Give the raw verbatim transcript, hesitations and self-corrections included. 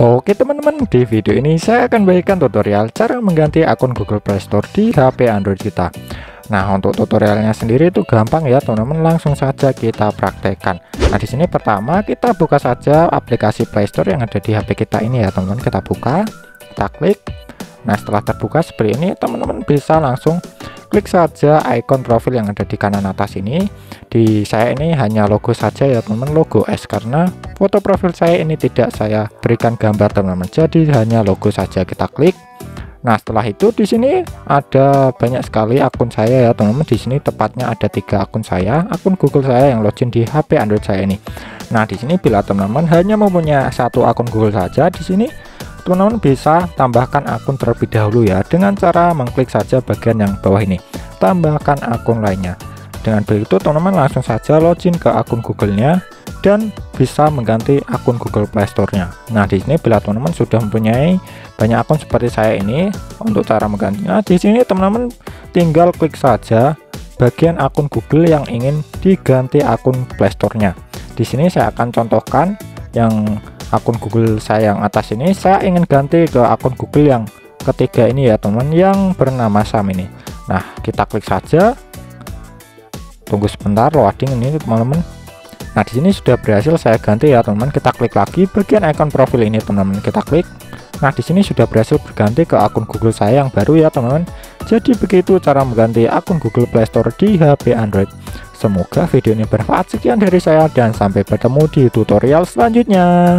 Oke teman-teman, di video ini saya akan bagikan tutorial cara mengganti akun Google Play Store di H P Android kita. Nah, untuk tutorialnya sendiri itu gampang ya teman-teman, langsung saja kita praktekkan. Nah, di sini pertama kita buka saja aplikasi Play Store yang ada di H P kita ini ya teman-teman. Kita buka, kita klik. Nah, setelah terbuka seperti ini teman-teman bisa langsung klik saja ikon profil yang ada di kanan atas ini. Di saya ini hanya logo saja ya teman-teman, logo S, karena foto profil saya ini tidak saya berikan gambar teman-teman, jadi hanya logo saja. Kita klik. Nah, setelah itu di sini ada banyak sekali akun saya ya teman-teman. Di sini tepatnya ada tiga akun saya, akun Google saya yang login di H P Android saya ini. Nah, di sini bila teman-teman hanya mempunyai satu akun Google saja, di sini teman-teman bisa tambahkan akun terlebih dahulu ya, dengan cara mengklik saja bagian yang bawah ini, tambahkan akun lainnya. Dengan begitu teman-teman langsung saja login ke akun Google-nya dan bisa mengganti akun Google Play Store-nya. Nah, di sini bila teman-teman sudah mempunyai banyak akun seperti saya ini, untuk cara menggantinya di sini teman-teman tinggal klik saja bagian akun Google yang ingin diganti akun Play Store-nya. Di sini saya akan contohkan yang akun Google saya yang atas ini, saya ingin ganti ke akun Google yang ketiga ini ya teman-teman, yang bernama Sam ini. Nah, kita klik saja. Tunggu sebentar loading ini teman-teman. Nah, di sini sudah berhasil saya ganti ya teman-teman. Kita klik lagi bagian ikon profil ini teman-teman. Kita klik. Nah, di sini sudah berhasil berganti ke akun Google saya yang baru ya teman-teman. Jadi begitu cara mengganti akun Google Play Store di H P Android. Semoga video ini bermanfaat. Sekian dari saya dan sampai bertemu di tutorial selanjutnya.